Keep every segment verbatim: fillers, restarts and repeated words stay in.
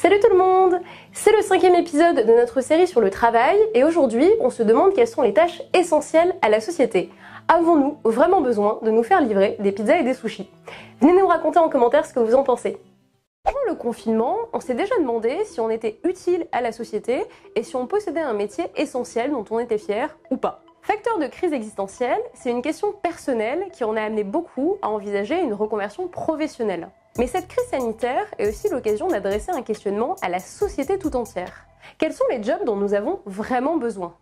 Salut tout le monde! C'est le cinquième épisode de notre série sur le travail et aujourd'hui, on se demande quelles sont les tâches essentielles à la société. Avons-nous vraiment besoin de nous faire livrer des pizzas et des sushis? Venez nous raconter en commentaire ce que vous en pensez. Pendant le confinement, on s'est déjà demandé si on était utile à la société et si on possédait un métier essentiel dont on était fier ou pas. Facteur de crise existentielle, c'est une question personnelle qui en a amené beaucoup à envisager une reconversion professionnelle. Mais cette crise sanitaire est aussi l'occasion d'adresser un questionnement à la société tout entière. Quels sont les jobs dont nous avons vraiment besoin ?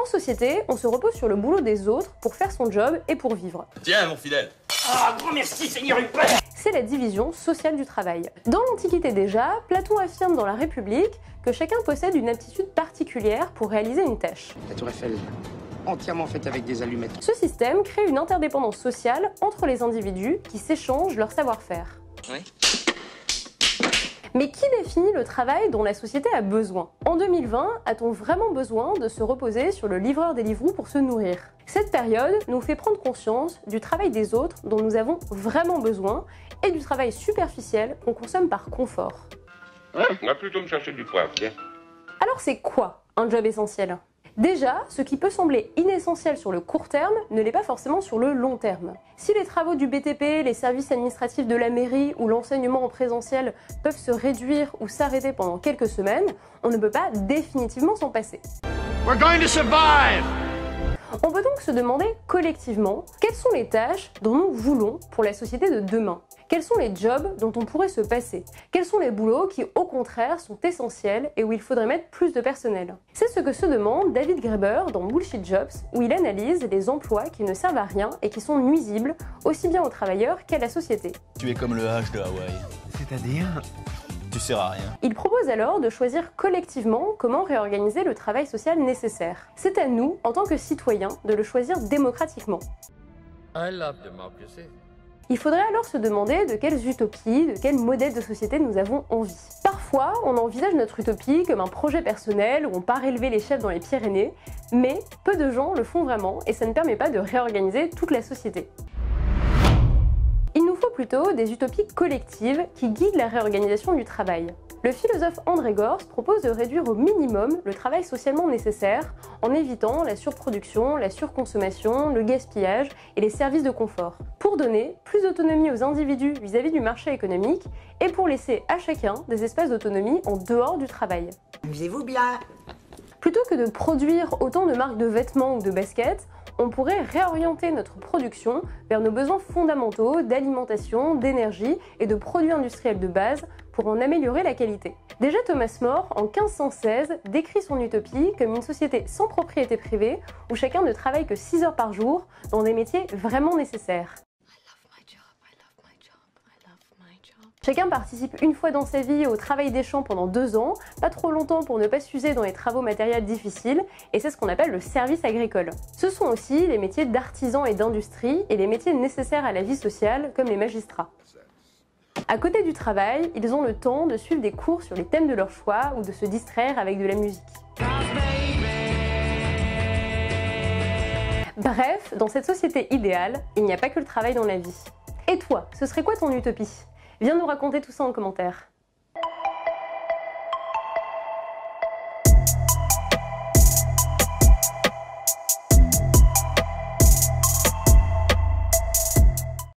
En société, on se repose sur le boulot des autres pour faire son job et pour vivre. Tiens, mon fidèle ! Ah, grand merci, Seigneur Hubert ! C'est la division sociale du travail. Dans l'Antiquité déjà, Platon affirme dans La République que chacun possède une aptitude particulière pour réaliser une tâche. La tour Eiffel. Entièrement faite avec des allumettes. Ce système crée une interdépendance sociale entre les individus qui s'échangent leur savoir-faire. Oui. Mais qui définit le travail dont la société a besoin? En deux mille vingt, a-t-on vraiment besoin de se reposer sur le livreur des Deliveroo pour se nourrir? Cette période nous fait prendre conscience du travail des autres dont nous avons vraiment besoin et du travail superficiel qu'on consomme par confort. Ouais, on va plutôt me chercher du poivre, tiens. Alors c'est quoi un job essentiel? Déjà, ce qui peut sembler inessentiel sur le court terme ne l'est pas forcément sur le long terme. Si les travaux du B T P, les services administratifs de la mairie ou l'enseignement en présentiel peuvent se réduire ou s'arrêter pendant quelques semaines, on ne peut pas définitivement s'en passer. We're going to survive. On peut donc se demander collectivement quelles sont les tâches dont nous voulons pour la société de demain. Quels sont les jobs dont on pourrait se passer? Quels sont les boulots qui, au contraire, sont essentiels et où il faudrait mettre plus de personnel? C'est ce que se demande David Graeber dans Bullshit Jobs, où il analyse les emplois qui ne servent à rien et qui sont nuisibles, aussi bien aux travailleurs qu'à la société. Tu es comme le H de Hawaï. C'est-à-dire? Tu sers à rien. Il propose alors de choisir collectivement comment réorganiser le travail social nécessaire. C'est à nous, en tant que citoyens, de le choisir démocratiquement. I love democracy. Il faudrait alors se demander de quelles utopies, de quels modèles de société nous avons envie. Parfois, on envisage notre utopie comme un projet personnel où on part élever les chefs dans les Pyrénées, mais peu de gens le font vraiment et ça ne permet pas de réorganiser toute la société. Il nous faut plutôt des utopies collectives qui guident la réorganisation du travail. Le philosophe André Gorz propose de réduire au minimum le travail socialement nécessaire en évitant la surproduction, la surconsommation, le gaspillage et les services de confort, pour donner plus d'autonomie aux individus vis-à-vis du marché économique et pour laisser à chacun des espaces d'autonomie en dehors du travail. Amusez-vous bien! Plutôt que de produire autant de marques de vêtements ou de baskets, on pourrait réorienter notre production vers nos besoins fondamentaux d'alimentation, d'énergie et de produits industriels de base pour en améliorer la qualité. Déjà Thomas More, en quinze cent seize, décrit son utopie comme une société sans propriété privée où chacun ne travaille que six heures par jour dans des métiers vraiment nécessaires. Chacun participe une fois dans sa vie au travail des champs pendant deux ans, pas trop longtemps pour ne pas s'user dans les travaux matériels difficiles, et c'est ce qu'on appelle le service agricole. Ce sont aussi les métiers d'artisans et d'industrie, et les métiers nécessaires à la vie sociale, comme les magistrats. À côté du travail, ils ont le temps de suivre des cours sur les thèmes de leur choix, ou de se distraire avec de la musique. Bref, dans cette société idéale, il n'y a pas que le travail dans la vie. Et toi, ce serait quoi ton utopie ? Viens nous raconter tout ça en commentaire.